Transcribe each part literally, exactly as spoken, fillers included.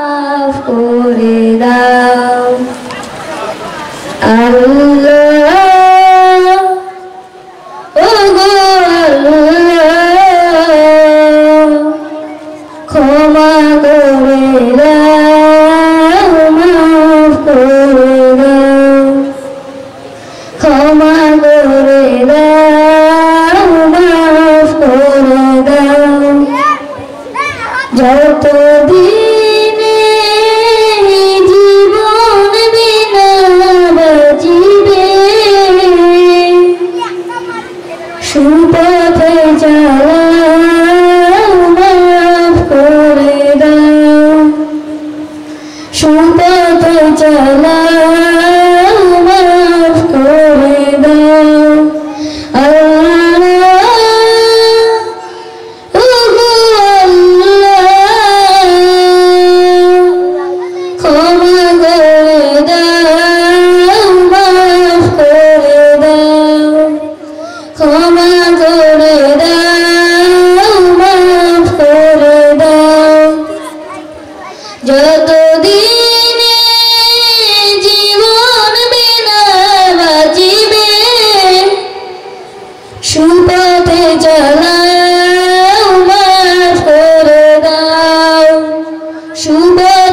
Shubha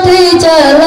te jala